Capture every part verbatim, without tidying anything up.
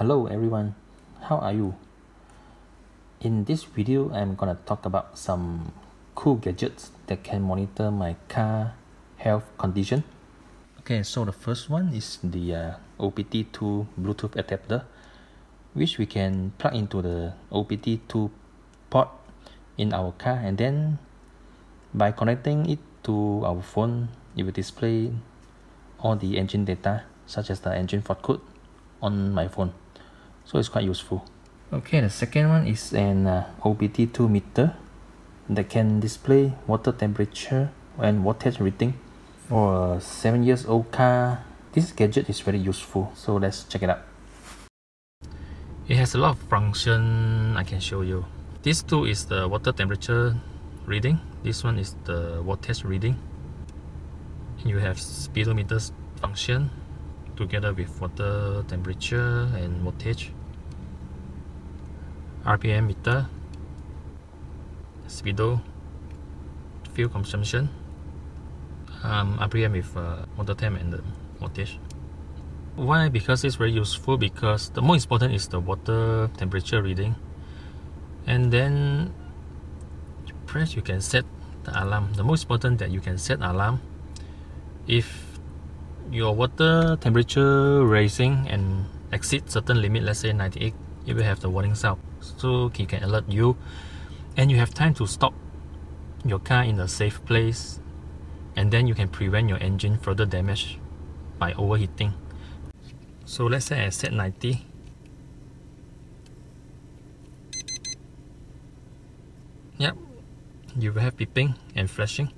Hello everyone, how are you? In this video, I'm gonna talk about some cool gadgets that can monitor my car health condition. Okay, so the first one is the uh, O B D two Bluetooth adapter, which we can plug into the O B D two port in our car, and then by connecting it to our phone, it will display all the engine data, such as the engine fault code, on my phone. So it's quite useful. Okay, the second one is an uh, O B D two meter that can display water temperature and voltage reading. For a seven years old car, this gadget is very useful. So let's check it out. It has a lot of function I can show you. This two is the water temperature reading. This one is the voltage reading. And you have speedometer function together with water temperature and voltage, R P M meter, speedo, fuel consumption, um, R P M with uh, water temp and the voltage. Why? Because it's very useful, because the most important is the water temperature reading, and then you press, you can set the alarm. The most important that you can set alarm if your water temperature rising and exceed certain limit, let's say ninety-eight, it will have the warning sound, so it can alert you, and you have time to stop your car in a safe place, and then you can prevent your engine further damage by overheating. So let's say I set ninety, yep, you will have beeping and flashing.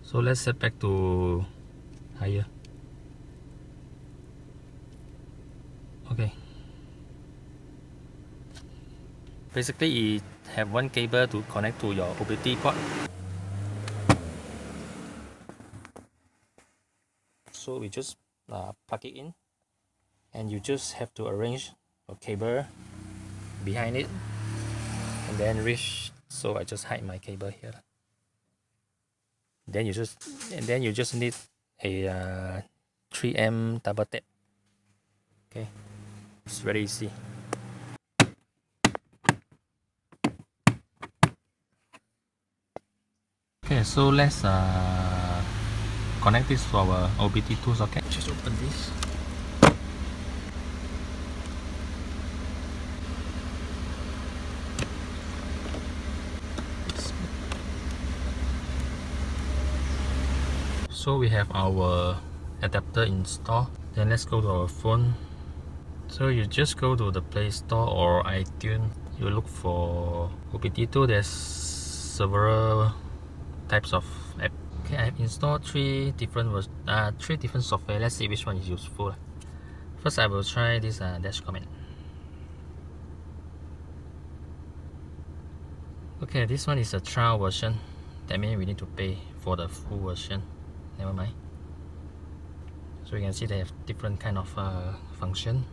So let's set back to higher. Okay. Basically, you have one cable to connect to your O B D port. So we just uh, plug it in, and you just have to arrange a cable behind it, and then reach. So I just hide my cable here. Then you just and then you just need a uh, three M double tap. Okay. It's very easy. Okay, so let's uh, connect this to our O B D two socket. Just open this. So we have our adapter installed. Then let's go to our phone. So you just go to the Play Store or iTunes, you look for O B D two, there's several types of app. Okay, I have installed three different uh, three different software. Let's see which one is useful. First, I will try this uh, Dashcommand. Okay, this one is a trial version. That means we need to pay for the full version. Never mind. So you can see they have different kind of uh, function.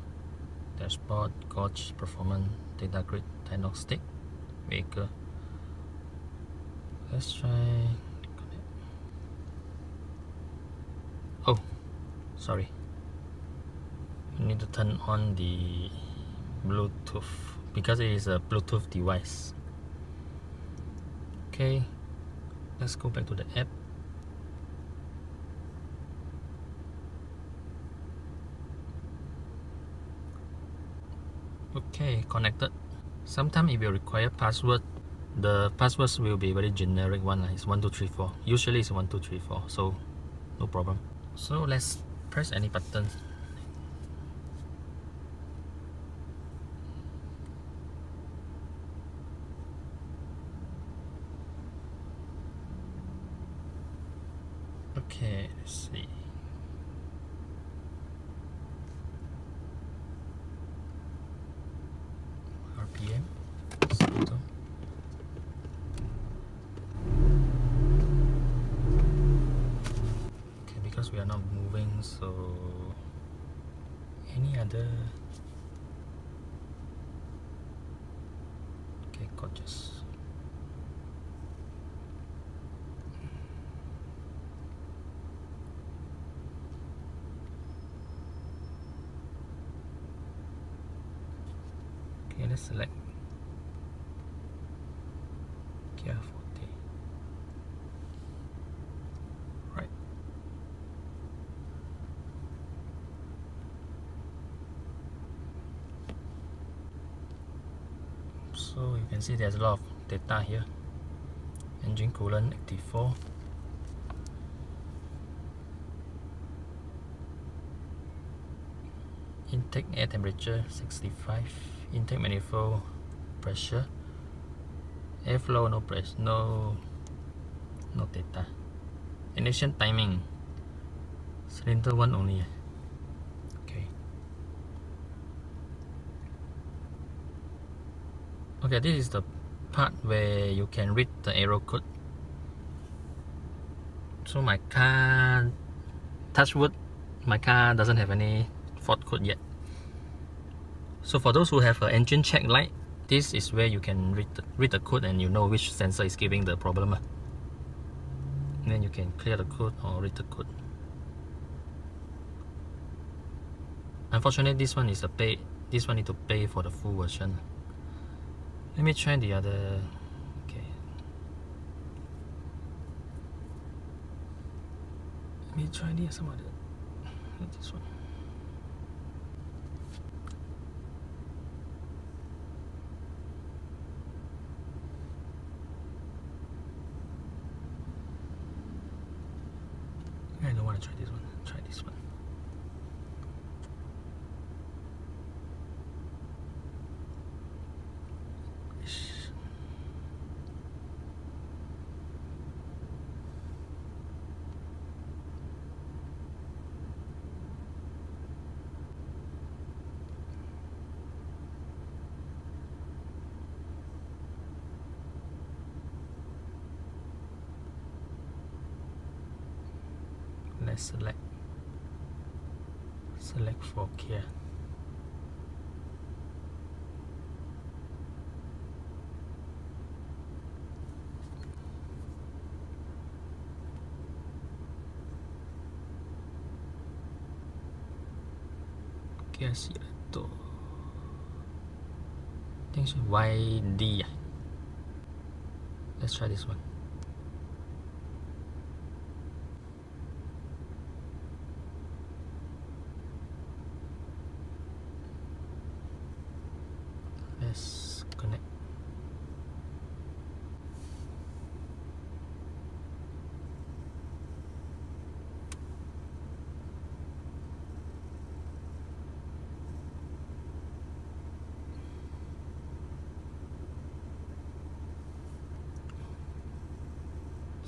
Dashboard, coach, performance, data grid, diagnostic, vehicle. Let's try. Oh, sorry. You need to turn on the Bluetooth because it is a Bluetooth device. Okay, let's go back to the app. Okay, connected. Sometimes it will require password. The passwords will be very generic one. It's one two three four. Usually it's one two three four, so no problem. So let's press any button. Okay, let's see. R P M. Okay, because we are not moving, so any other. Okay, gorgeous. Okay, let's select Kia Forte. Right. So you can see there's a lot of data here. Engine coolant eighty-four. Intake air temperature sixty-five. Intake manifold pressure. Airflow no press, no no data. Ignition timing. Cylinder one only. Okay. Okay, this is the part where you can read the aero code. So my car, touch wood, my car doesn't have any fault code yet. So for those who have an engine check light, this is where you can read the, read the code and you know which sensor is giving the problem. And then you can clear the code or read the code. Unfortunately, this one is a pay. This one need to pay for the full version. Let me try the other. Okay. Let me try the some other. This one. I don't want to try this one. Try this one. Let's select select for Kia. Kia Sorento. I think it's Y D. Let's try this one. Let's connect.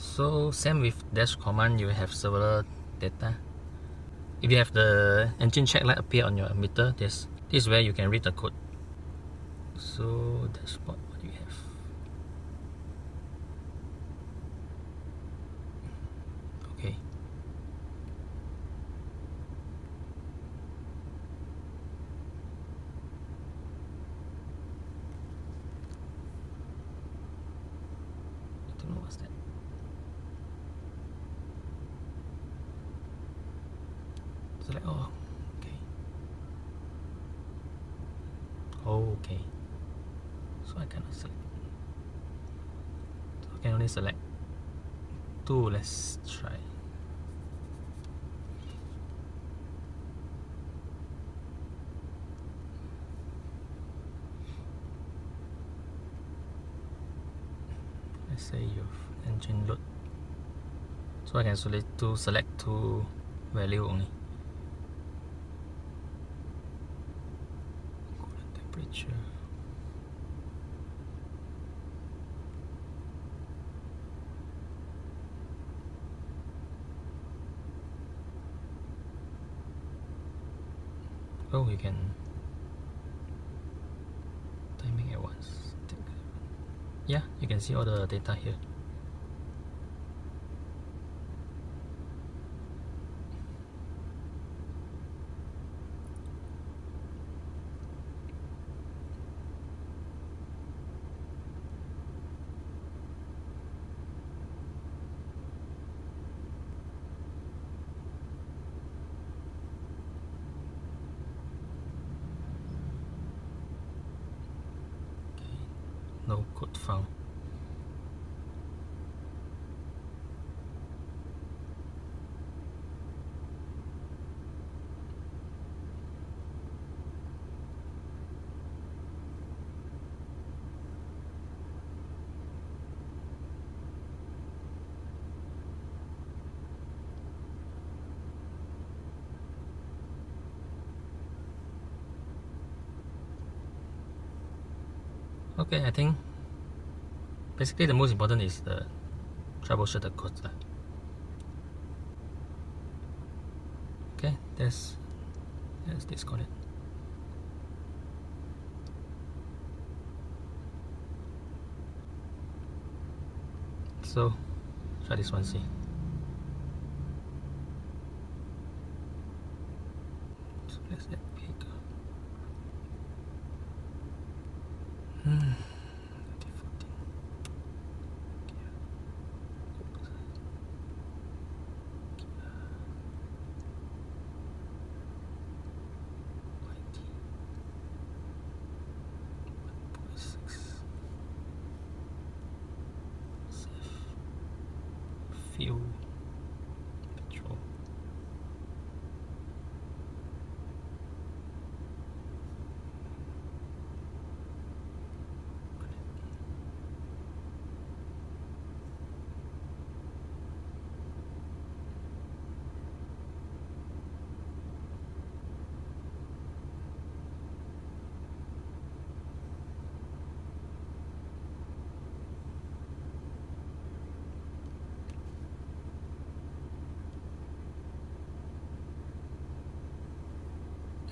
So same with Dashcommand, you have several data. If you have the engine check light appear on your meter, this, this is where you can read the code. So dashboard, what do you have? Okay. I don't know what's that. So like, oh, okay. Oh, okay. So I cannot select. So I can only select two. Let's try. Let's say you have engine load. So I can select two, select two value only. Coolant temperature. Oh, you can timing at once. Yeah, you can see all the data here. No code found. Okay, I think basically the most important is the troubleshoot the code. Okay, that's let's disconnect. So try this one, see. So let's get bigger. Hmm. Fuel, petrol.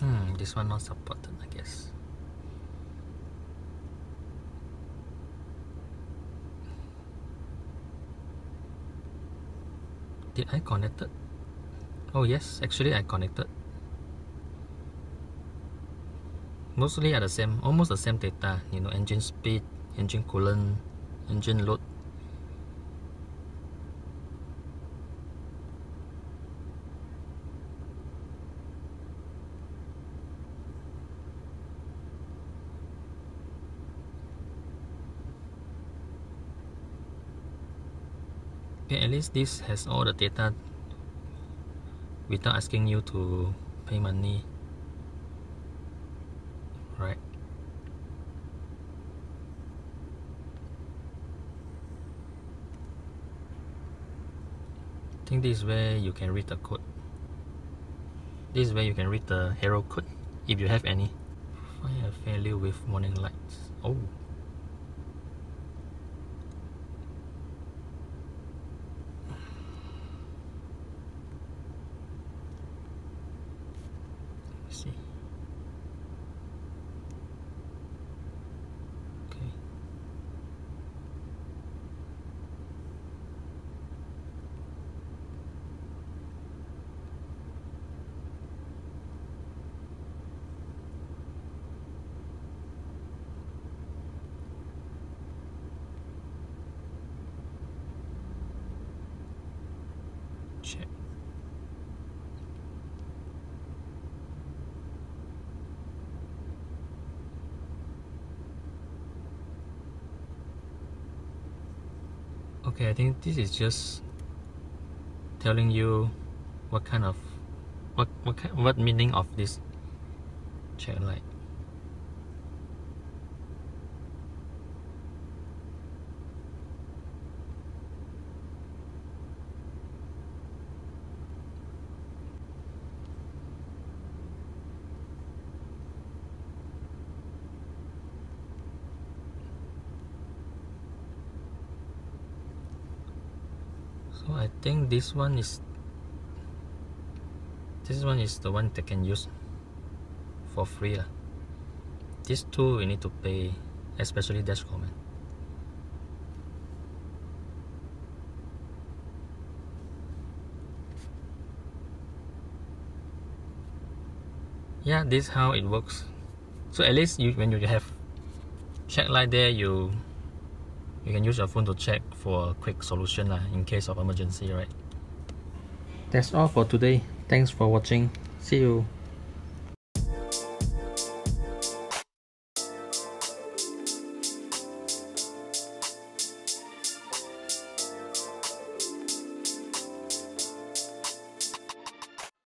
Hmm, this one not supported, I guess. Did I connect it? Oh yes, actually I connected. Mostly are the same, almost the same data. You know, engine speed, engine coolant, engine load. Okay, at least this has all the data without asking you to pay money, right? I think this is where you can read the code. This is where you can read the error code if you have any. Find a failure with warning lights. Oh. See. Okay. Check. Okay, I think this is just telling you what kind of what what kind, what meaning of this check light. So I think this one is this one is the one that can use for free lah. These two we need to pay, especially Dashcommand. Yeah, this is how it works. So at least you, when you have check light there, you You can use your phone to check for a quick solution lah, in case of emergency, right? That's all for today. Thanks for watching. See you.